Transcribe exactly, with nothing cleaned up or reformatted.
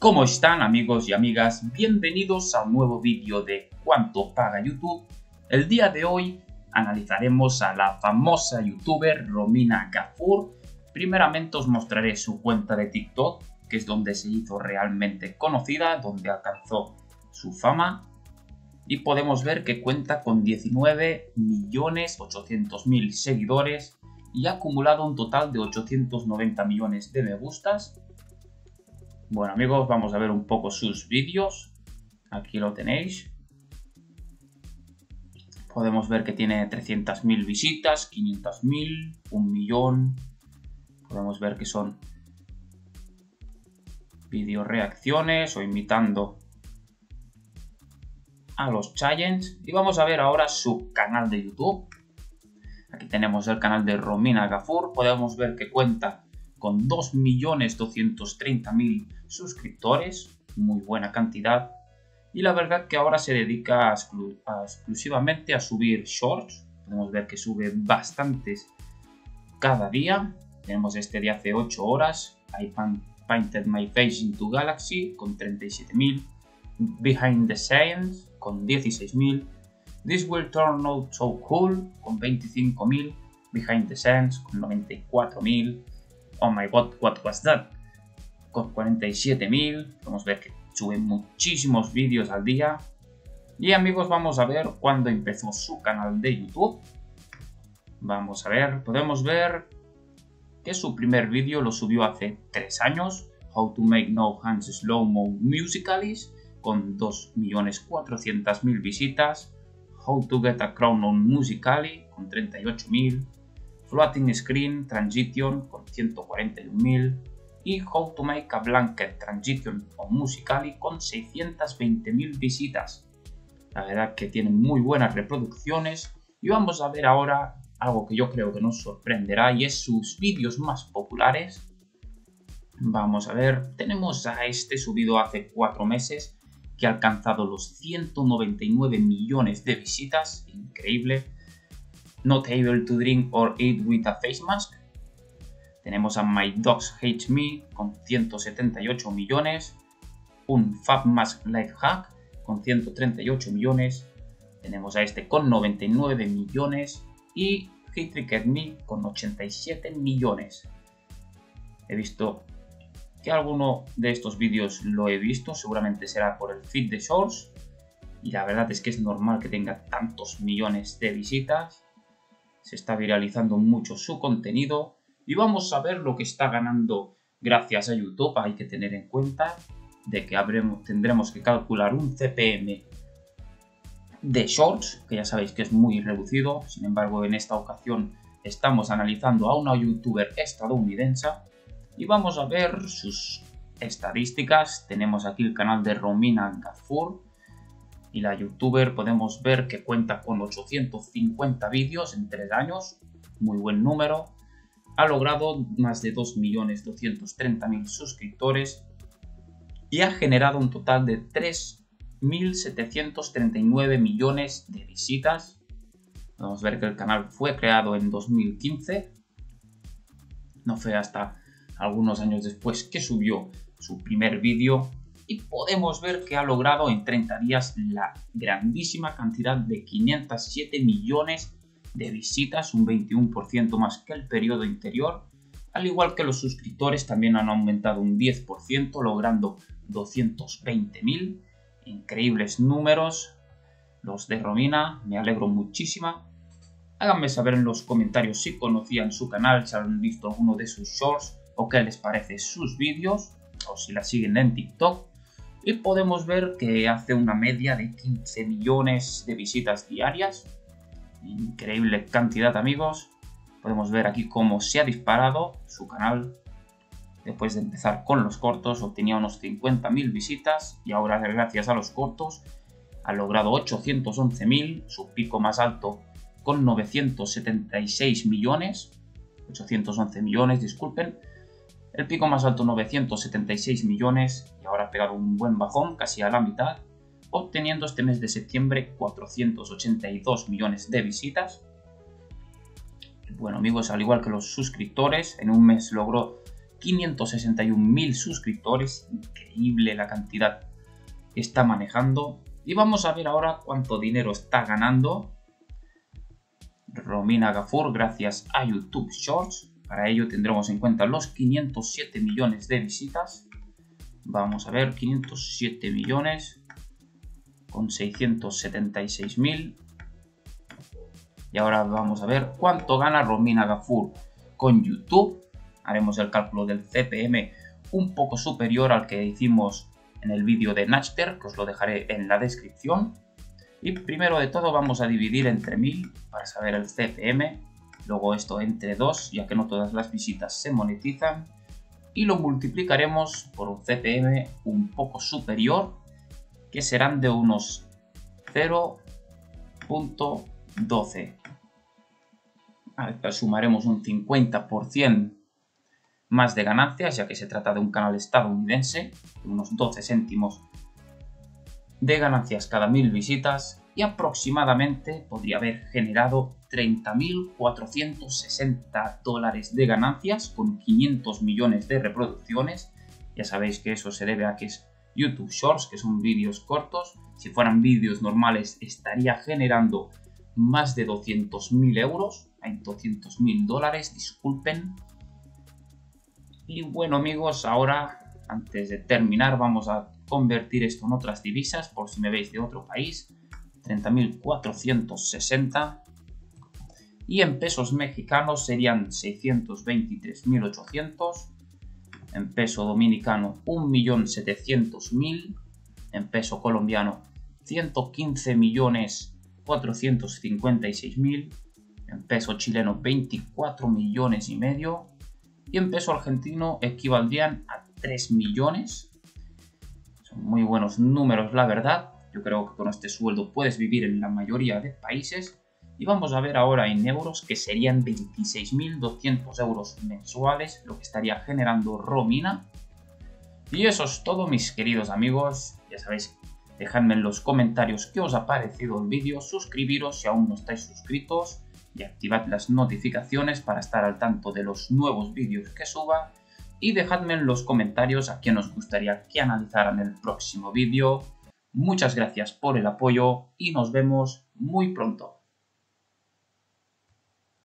¿Cómo están, amigos y amigas? Bienvenidos a un nuevo vídeo de Cuanto Paga YouTube. El día de hoy analizaremos a la famosa youtuber Romina Gafur. Primeramente os mostraré su cuenta de TikTok, que es donde se hizo realmente conocida, donde alcanzó su fama. Y podemos ver que cuenta con diecinueve millones ochocientos mil seguidores y ha acumulado un total de ochocientos noventa millones de me gustas. Bueno, amigos, vamos a ver un poco sus vídeos. Aquí lo tenéis. Podemos ver que tiene trescientas mil visitas, quinientas mil, un millón. Podemos ver que son vídeos reacciones o imitando a los challenges. Y vamos a ver ahora su canal de YouTube. Aquí tenemos el canal de Romina Gafur. Podemos ver que cuenta con dos millones doscientos treinta mil suscriptores, muy buena cantidad. Y la verdad que ahora se dedica a exclu- a exclusivamente a subir shorts. Podemos ver que sube bastantes cada día. Tenemos este de hace ocho horas, I Painted My Face into Galaxy, con treinta y siete mil. Behind the Scenes, con dieciséis mil. This Will Turn Out So Cool, con veinticinco mil. Behind the Scenes, con noventa y cuatro mil. Oh My God, What Was That, con cuarenta y siete mil. Podemos ver que sube muchísimos vídeos al día. Y, amigos, vamos a ver cuándo empezó su canal de YouTube. Vamos a ver, podemos ver que su primer vídeo lo subió hace tres años. How to Make No Hands Slow Mo Musicalis, con dos millones cuatrocientas mil visitas. How to Get a Crown on Musicaly, con treinta y ocho mil. Floating Screen Transition, con ciento cuarenta y un mil. Y How to Make a Blanket Transition on Musicaly, con seiscientas veinte mil visitas. La verdad que tiene muy buenas reproducciones. Y vamos a ver ahora algo que yo creo que nos sorprenderá, y es sus vídeos más populares. Vamos a ver, tenemos a este subido hace cuatro meses, que ha alcanzado los ciento noventa y nueve millones de visitas. Increíble. Not Able to Drink or Eat with a Face Mask. Tenemos a My Dogs Hate Me, con ciento setenta y ocho millones. Un Fab Mask Life Hack, con ciento treinta y ocho millones. Tenemos a este con noventa y nueve millones. Y Hate Trick at Me, con ochenta y siete millones. He visto que alguno de estos vídeos lo he visto. Seguramente será por el feed de Shorts. Y la verdad es que es normal que tenga tantos millones de visitas. Se está viralizando mucho su contenido. Y vamos a ver lo que está ganando gracias a YouTube. Hay que tener en cuenta de que habremos, tendremos que calcular un C P M de Shorts, que ya sabéis que es muy reducido. Sin embargo, en esta ocasión estamos analizando a una youtuber estadounidense. Y vamos a ver sus estadísticas. Tenemos aquí el canal de Romina Gafur. Y la youtuber podemos ver que cuenta con ochocientos cincuenta vídeos en tres años, muy buen número. Ha logrado más de dos millones doscientos treinta mil suscriptores y ha generado un total de tres mil setecientos treinta y nueve millones de visitas. Podemos ver que el canal fue creado en dos mil quince. No fue hasta algunos años después que subió su primer vídeo. Y podemos ver que ha logrado en treinta días la grandísima cantidad de quinientos siete millones de visitas, un veintiuno por ciento más que el periodo anterior. Al igual que los suscriptores también han aumentado un diez por ciento, logrando doscientos veinte mil. Increíbles números los de Romina, me alegro muchísimo. Háganme saber en los comentarios si conocían su canal, si han visto alguno de sus shorts o qué les parece sus vídeos, o si la siguen en TikTok. Y podemos ver que hace una media de quince millones de visitas diarias. Increíble cantidad, amigos. Podemos ver aquí cómo se ha disparado su canal. Después de empezar con los cortos obtenía unos cincuenta mil visitas y ahora, gracias a los cortos, ha logrado ochocientos once mil, su pico más alto, con novecientos setenta y seis millones. ochocientos once millones, disculpen. El pico más alto, novecientos setenta y seis millones, y ahora ha pegado un buen bajón, casi a la mitad, obteniendo este mes de septiembre cuatrocientos ochenta y dos millones de visitas. Bueno, amigos, al igual que los suscriptores, en un mes logró quinientos sesenta y un mil suscriptores, increíble la cantidad que está manejando. Y vamos a ver ahora cuánto dinero está ganando Romina Gafur gracias a YouTube Shorts. Para ello tendremos en cuenta los quinientos siete millones de visitas. Vamos a ver, quinientos siete millones con seiscientos setenta y seis mil. Y ahora vamos a ver cuánto gana Romina Gafur con YouTube. Haremos el cálculo del C P M un poco superior al que hicimos en el vídeo de Napster, que os lo dejaré en la descripción. Y primero de todo vamos a dividir entre mil para saber el C P M, luego esto entre dos, ya que no todas las visitas se monetizan, y lo multiplicaremos por un C P M un poco superior, que serán de unos cero punto doce. Ahora sumaremos un cincuenta por ciento más de ganancias, ya que se trata de un canal estadounidense, unos doce céntimos de ganancias cada mil visitas, y aproximadamente podría haber generado treinta mil cuatrocientos sesenta dólares de ganancias con quinientos millones de reproducciones. Ya sabéis que eso se debe a que es YouTube Shorts, que son vídeos cortos. Si fueran vídeos normales estaría generando más de doscientos mil euros, hay doscientos mil dólares, disculpen. Y bueno amigos, ahora antes de terminar vamos a convertir esto en otras divisas por si me veis de otro país. treinta mil cuatrocientos sesenta, y en pesos mexicanos serían seiscientos veintitrés mil ochocientos, en peso dominicano un millón setecientos mil, en peso colombiano ciento quince millones cuatrocientos cincuenta y seis mil, en peso chileno veinticuatro millones y medio, y en peso argentino equivaldrían a tres millones. Son muy buenos números, la verdad. Yo creo que con este sueldo puedes vivir en la mayoría de países. Y vamos a ver ahora en euros, que serían veintiséis mil doscientos euros mensuales, lo que estaría generando Romina. Y eso es todo, mis queridos amigos. Ya sabéis, dejadme en los comentarios qué os ha parecido el vídeo, suscribiros si aún no estáis suscritos, y activad las notificaciones para estar al tanto de los nuevos vídeos que suba, y dejadme en los comentarios a quién os gustaría que analizaran el próximo vídeo. Muchas gracias por el apoyo y nos vemos muy pronto.